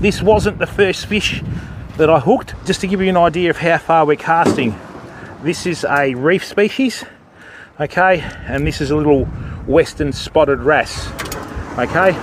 This wasn't the first fish that I hooked. Just to give you an idea of how far we're casting, this is a reef species, okay, and this is a little western spotted wrasse, okay.